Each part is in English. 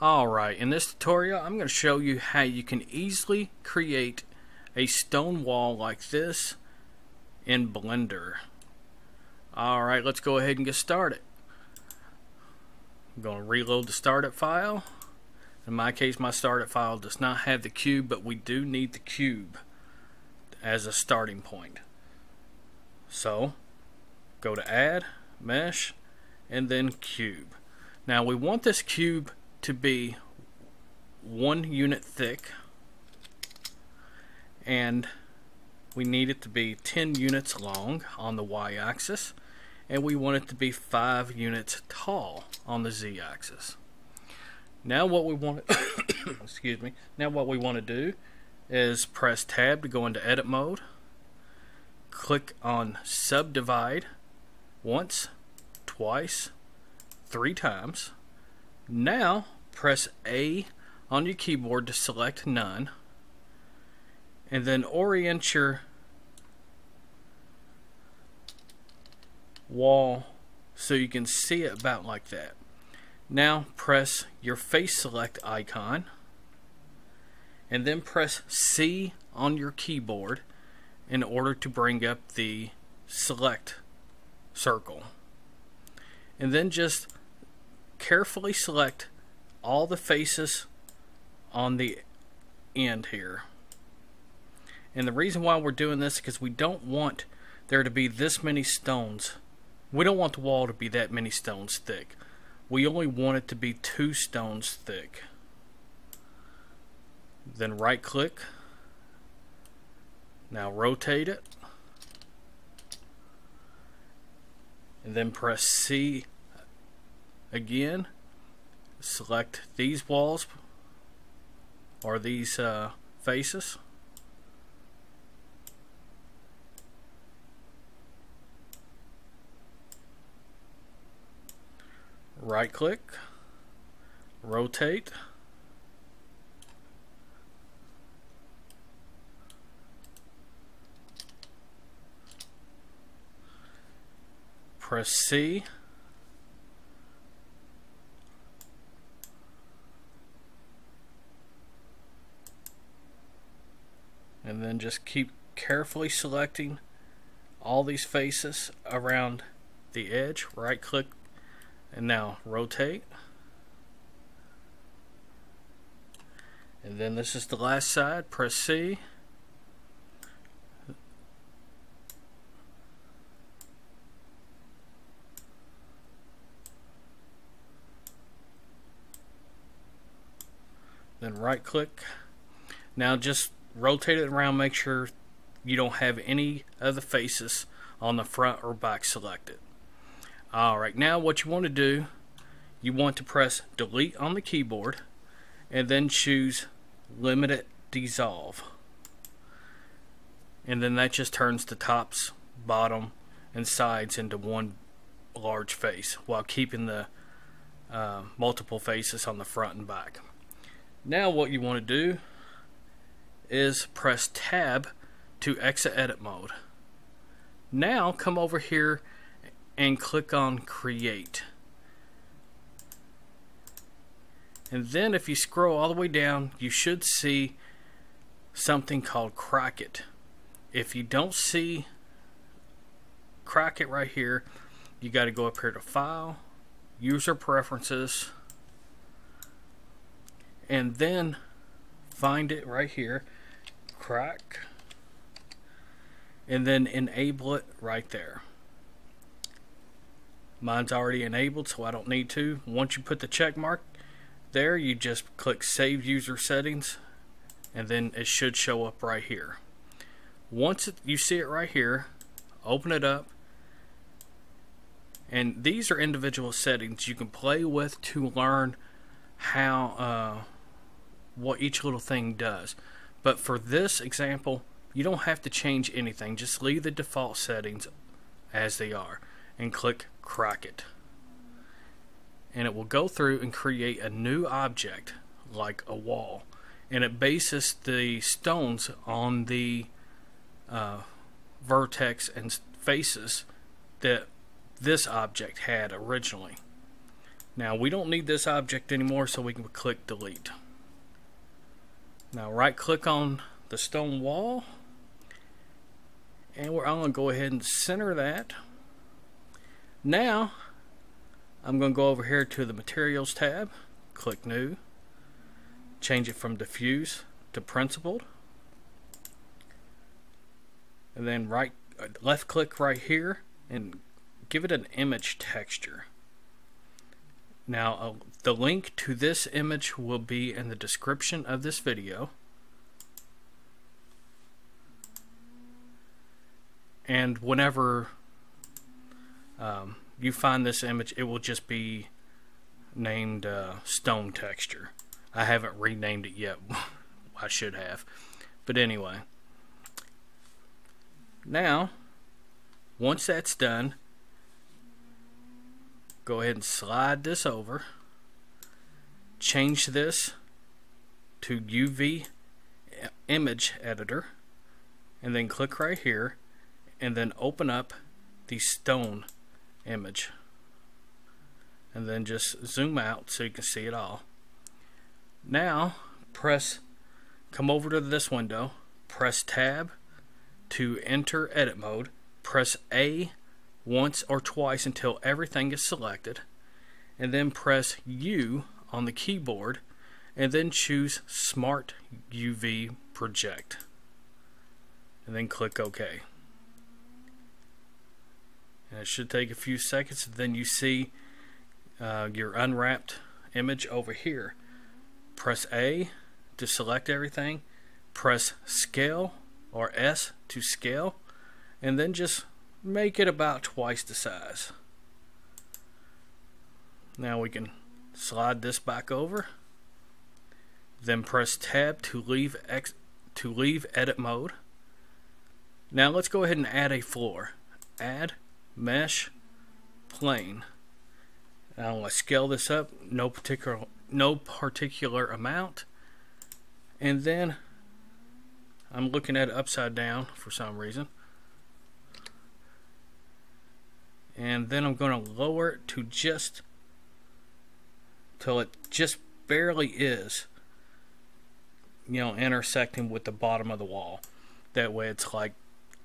Alright, in this tutorial I'm going to show you how you can easily create a stone wall like this in Blender. Alright, let's go ahead and get started. I'm going to reload the startup file. In my case, my startup file does not have the cube, but we do need the cube as a starting point. So, go to Add, Mesh, and then Cube. Now we want this cube to be 1 unit thick, and we need it to be 10 units long on the y-axis, and we want it to be 5 units tall on the z-axis. Now what we want excuse me. Now what we want to do is press tab to go into edit mode, click on subdivide once, twice, 3 times. Now press A on your keyboard to select none, and then orient your wall so you can see it about like that. Now press your face select icon and then press C on your keyboard in order to bring up the select circle, and then just carefully select all the faces on the end here. And the reason why we're doing this is because we don't want there to be this many stones. We don't want the wall to be that many stones thick. We only want it to be 2 stones thick. Then right click. Now rotate it. And then press C again. Select these walls or these faces. Right click, rotate, press C, and then just keep carefully selecting all these faces around the edge. Right click and now rotate, and then this is the last side. Press C, then right click. Now just rotate it around, make sure you don't have any of the faces on the front or back selected. Alright, now what you want to do, you want to press delete on the keyboard and then choose limited dissolve, and then that just turns the tops, bottom, and sides into one large face while keeping the multiple faces on the front and back. Now what you want to do is press tab to exit edit mode. Now come over here and click on create, and then if you scroll all the way down you should see something called Crack It. If you don't see Crack It right here, you got to go up here to file, user preferences, and then find it right here, Crack, and then enable it right there. Mine's already enabled, so I don't need to. Once you put the check mark there, you just click Save User Settings, and then it should show up right here. Once you see it right here, open it up, and these are individual settings you can play with to learn how what each little thing does. But for this example, you don't have to change anything. Just leave the default settings as they are and click Crack It, and it will go through and create a new object like a wall, and it bases the stones on the vertex and faces that this object had originally. Now we don't need this object anymore, so we can click delete. Now right click on the stone wall, and I'm going to go ahead and center that. Now I'm going to go over here to the materials tab, click new, change it from diffuse to principled, and then left click right here and give it an image texture. Now the link to this image will be in the description of this video, and whenever you find this image, it will just be named stone texture. I haven't renamed it yet. I should have, but anyway, now once that's done, go ahead and slide this over, change this to UV image editor, and then click right here and then open up the stone image, and then just zoom out so you can see it all. Now come over to this window, press tab to enter edit mode, press A once or twice until everything is selected, and then press U on the keyboard, and then choose Smart UV Project, and then click OK. And it should take a few seconds, then you see your unwrapped image over here. Press A to select everything, press scale or S to scale, and then just make it about twice the size. Now we can slide this back over, then press tab to leave edit mode. Now let's go ahead and add a floor. Add mesh plane. Now I'm going to scale this up no particular amount, and then I'm looking at it upside down for some reason, and then I'm going to lower it to just till it just barely is, you know, intersecting with the bottom of the wall. That way it's like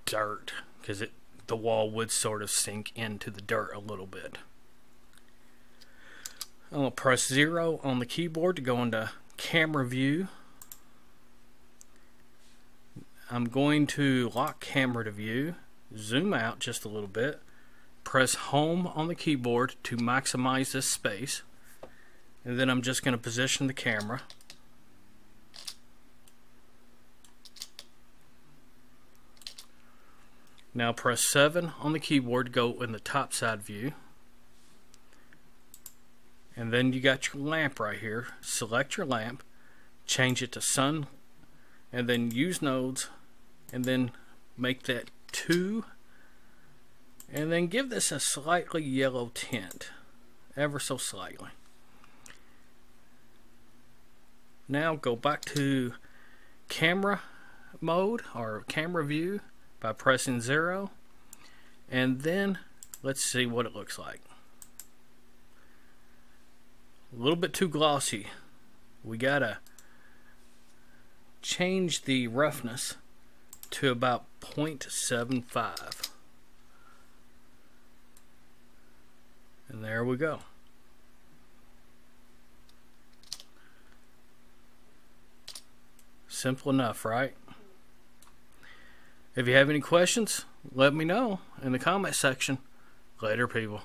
dirt, because the wall would sort of sink into the dirt a little bit. I'm going to press 0 on the keyboard to go into camera view. I'm going to lock camera to view, zoom out just a little bit, press home on the keyboard to maximize this space, and then I'm just going to position the camera. Now press 7 on the keyboard to go in the top side view, and then you got your lamp right here. Select your lamp, change it to sun, and then use nodes, and then make that 2, and then give this a slightly yellow tint, ever so slightly. Now go back to camera mode or camera view by pressing 0, and then let's see what it looks like. A little bit too glossy. We gotta change the roughness to about 0.75, and there we go. Simple enough, right? If you have any questions, let me know in the comment section. Later, people.